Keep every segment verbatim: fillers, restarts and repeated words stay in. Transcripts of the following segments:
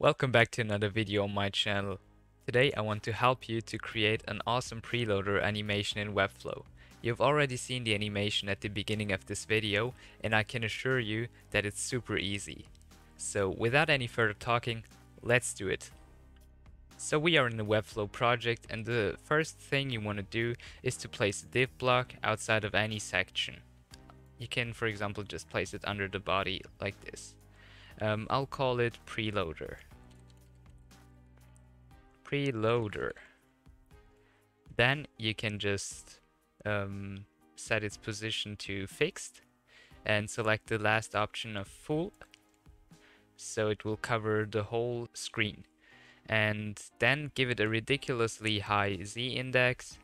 Welcome back to another video on my channel. Today I want to help you to create an awesome preloader animation in Webflow. You've already seen the animation at the beginning of this video and I can assure you that it's super easy. So without any further talking, let's do it. So we are in the Webflow project and the first thing you want to do is to place a div block outside of any section. You can for example just place it under the body like this. Um, I'll call it preloader. Preloader. Then you can just um, set its position to fixed and select the last option of full, so it will cover the whole screen. And then give it a ridiculously high Z index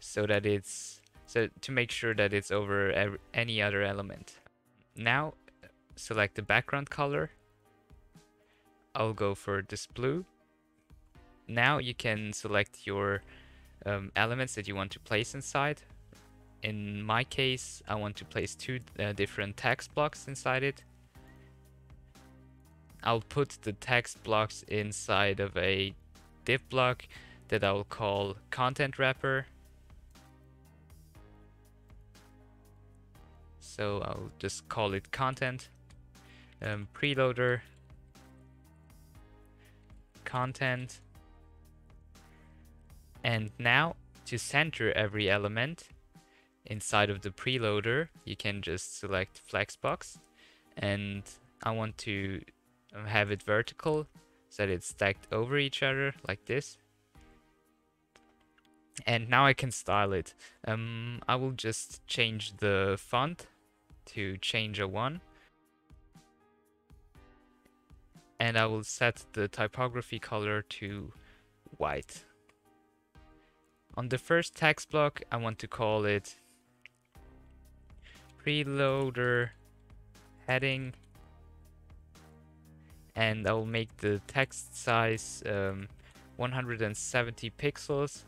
so that it's so to make sure that it's over every, any other element. Now select the background color. I'll go for this blue. Now you can select your um, elements that you want to place inside. In my case, I want to place two uh, different text blocks inside it. I'll put the text blocks inside of a div block that I'll call content wrapper. So I'll just call it content. Um, preloader. Content. And now, to center every element inside of the preloader, you can just select flexbox, and I want to have it vertical so that it's stacked over each other like this. And now I can style it. Um, I will just change the font to change a one, and I will set the typography color to white. On the first text block, I want to call it preloader heading, and I will make the text size um, one hundred seventy pixels,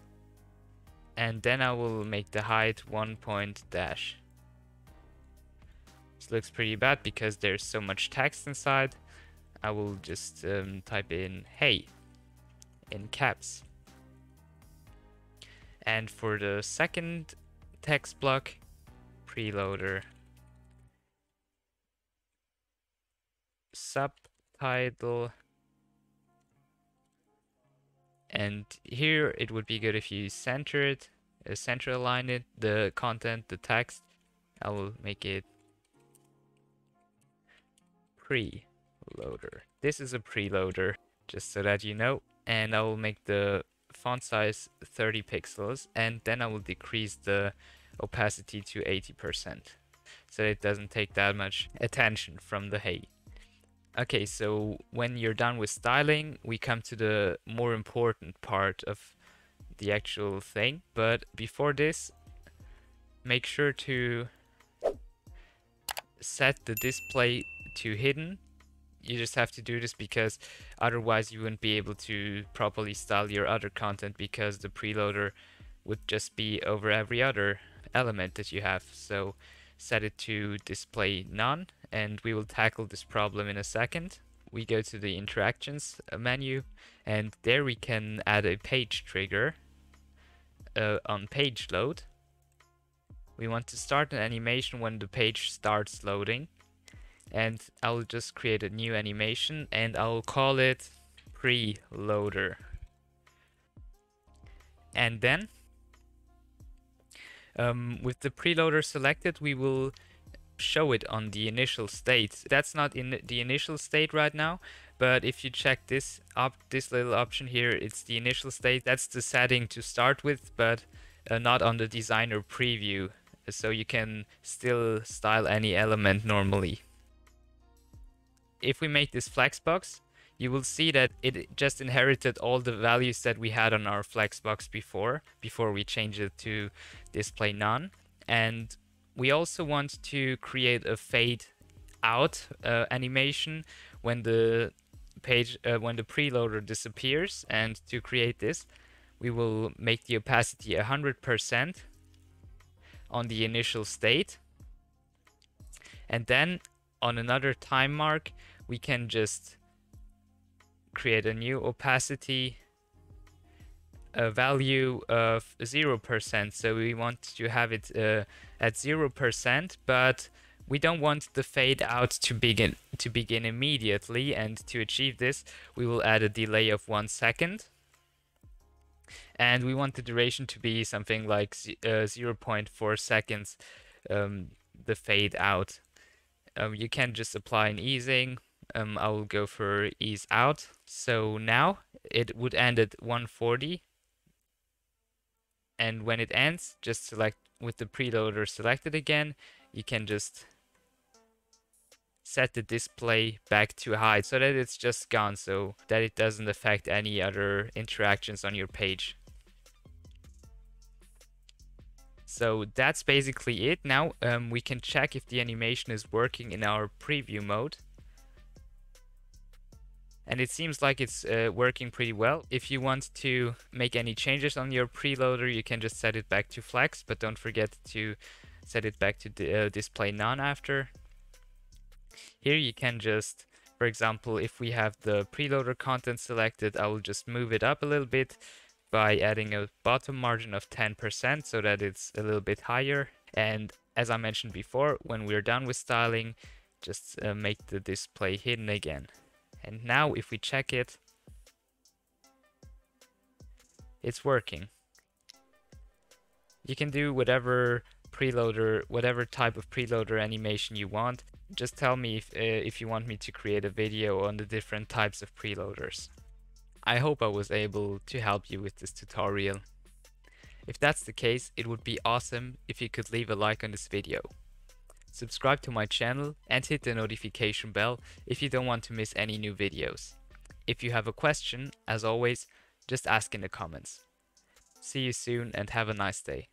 and then I will make the height one point dash. This looks pretty bad because there's so much text inside. I will just um, type in "hey" in caps. And for the second text block, preloader subtitle, and here it would be good if you center it, uh, center align it, the content, the text. I will make it preloader. This is a preloader, just so that you know. And I will make the font size thirty pixels, and then I will decrease the opacity to eighty percent so it doesn't take that much attention from the hay. Okay, so when you're done with styling, we come to the more important part of the actual thing, but before this, make sure to set the display to hidden. You just have to do this because otherwise you wouldn't be able to properly style your other content, because the preloader would just be over every other element that you have. So set it to display none, and we will tackle this problem in a second. We go to the interactions menu, and there we can add a page trigger uh, on page load. We want to start an animation when the page starts loading. And I'll just create a new animation, and I'll call it preloader. And then um, with the preloader selected, we will show it on the initial state. That's not in the initial state right now, but if you check this up, this little option here, it's the initial state. That's the setting to start with, but uh, not on the designer preview. So you can still style any element normally. If we make this flexbox, you will see that it just inherited all the values that we had on our flexbox before, before we changed it to display none. And we also want to create a fade out uh, animation when the page, uh, when the preloader disappears. And to create this, we will make the opacity one hundred percent on the initial state. And then on another time mark, we can just create a new opacity a value of zero percent. So we want to have it uh, at zero percent, but we don't want the fade out to begin to begin immediately. And to achieve this, we will add a delay of one second. And we want the duration to be something like uh, zero point four seconds, um, the fade out. Um, you can just apply an easing. Um, I will go for ease out. So now it would end at one forty. And when it ends, just select with the preloader selected again, you can just set the display back to high so that it's just gone, so that it doesn't affect any other interactions on your page. So that's basically it. Now um, we can check if the animation is working in our preview mode. And it seems like it's uh, working pretty well. If you want to make any changes on your preloader, you can just set it back to flex, but don't forget to set it back to the, uh, display none after. Here you can just, for example, if we have the preloader content selected, I will just move it up a little bit by adding a bottom margin of ten percent so that it's a little bit higher. And as I mentioned before, when we're done with styling, just uh, make the display hidden again. And now if we check it, it's working. You can do whatever preloader, whatever type of preloader animation you want. Just tell me if, uh, if you want me to create a video on the different types of preloaders. I hope I was able to help you with this tutorial. If that's the case, it would be awesome if you could leave a like on this video. Subscribe to my channel and hit the notification bell if you don't want to miss any new videos. If you have a question, as always, just ask in the comments. See you soon and have a nice day.